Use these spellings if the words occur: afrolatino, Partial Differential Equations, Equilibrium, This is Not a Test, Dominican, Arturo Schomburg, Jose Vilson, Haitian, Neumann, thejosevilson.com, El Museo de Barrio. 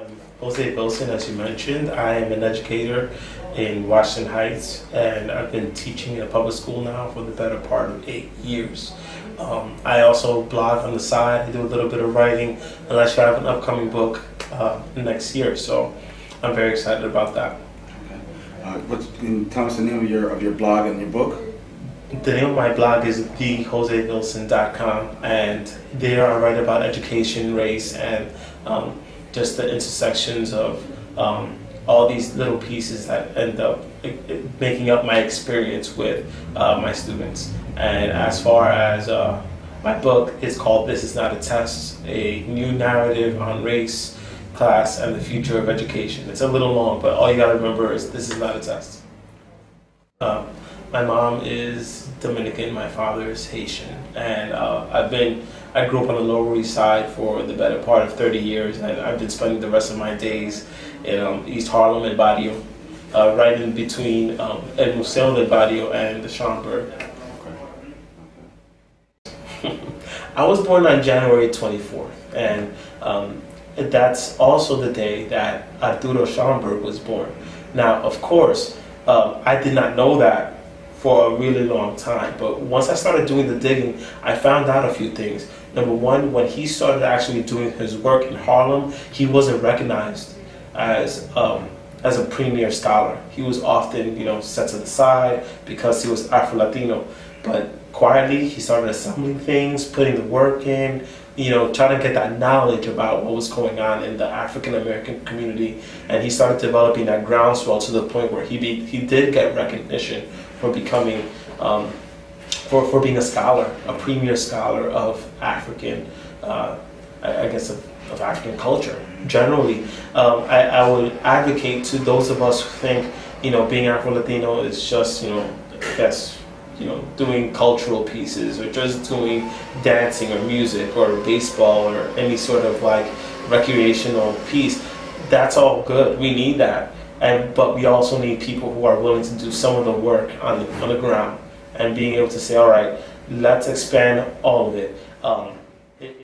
I'm Jose Vilson, as you mentioned. I am an educator in Washington Heights, and I've been teaching at public school now for the better part of 8 years. I also blog on the side. I do a little bit of writing, and I should have an upcoming book next year, so I'm very excited about that. Okay. Tell us the name of your blog and your book. The name of my blog is thejosevilson.com, and there I write about education, race, and just the intersections of all these little pieces that end up making up my experience with my students. And as far as my book, it's called This is Not a Test, a new narrative on race, class, and the future of education. It's a little long, but all you gotta remember is this is not a test. My mom is Dominican, my father is Haitian, and I grew up on the Lower East Side for the better part of 30 years, and I've been spending the rest of my days in East Harlem and Barrio, right in between El Museo de Barrio and the Schomburg. Okay. I was born on January 24th, and that's also the day that Arturo Schomburg was born. Now, of course, I did not know that for a really long time, but once I started doing the digging, I found out a few things. Number one, when he started actually doing his work in Harlem, he wasn't recognized as a premier scholar. He was often, set to the side because he was Afro-Latino. But quietly, he started assembling things, putting the work in, trying to get that knowledge about what was going on in the African-American community, and he started developing that groundswell to the point where he did get recognition for becoming, for being a scholar, a premier scholar of African, of African culture generally. I would advocate to those of us who think, being Afro-Latino is just, doing cultural pieces or just doing dancing or music or baseball or any sort of recreational piece. That's all good. We need that. But we also need people who are willing to do some of the work on the ground and being able to say, all right, let's expand all of it.